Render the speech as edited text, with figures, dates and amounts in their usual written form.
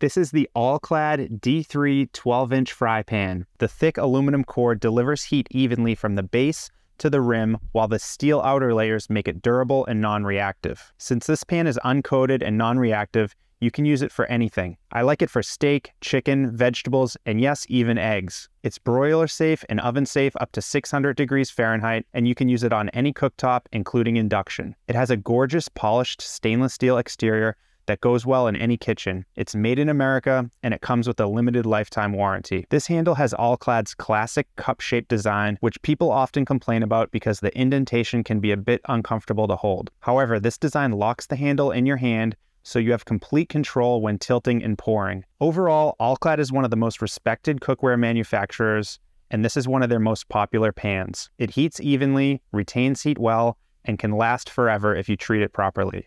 This is the All-Clad D3 12-inch fry pan. The thick aluminum core delivers heat evenly from the base to the rim, while the steel outer layers make it durable and non-reactive. Since this pan is uncoated and non-reactive, you can use it for anything. I like it for steak, chicken, vegetables, and yes, even eggs. It's broiler safe and oven safe up to 600 degrees Fahrenheit, and you can use it on any cooktop, including induction. It has a gorgeous polished stainless steel exterior that goes well in any kitchen. It's made in America, and it comes with a limited lifetime warranty. This handle has All-Clad's classic cup-shaped design, which people often complain about because the indentation can be a bit uncomfortable to hold. However, this design locks the handle in your hand, so you have complete control when tilting and pouring. Overall, All-Clad is one of the most respected cookware manufacturers, and this is one of their most popular pans. It heats evenly, retains heat well, and can last forever if you treat it properly.